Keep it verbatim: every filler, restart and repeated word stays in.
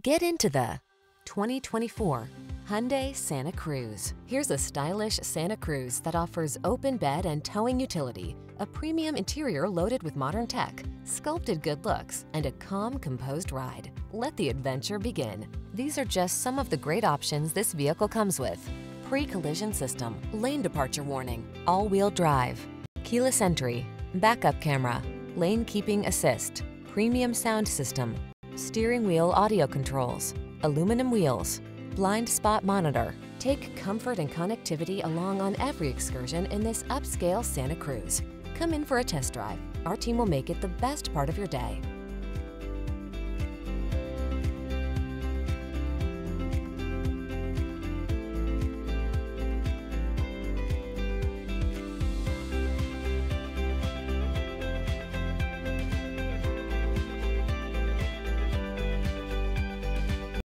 Get into the twenty twenty-four Hyundai Santa Cruz. Here's a stylish Santa Cruz that offers open bed and towing utility, a premium interior loaded with modern tech, sculpted good looks, and a calm, composed ride. Let the adventure begin. These are just some of the great options this vehicle comes with: pre-collision system, lane departure warning, all-wheel drive, keyless entry, backup camera, lane keeping assist, premium sound system, steering wheel audio controls, aluminum wheels, blind spot monitor. Take comfort and connectivity along on every excursion in this upscale Santa Cruz. Come in for a test drive. Our team will make it the best part of your day.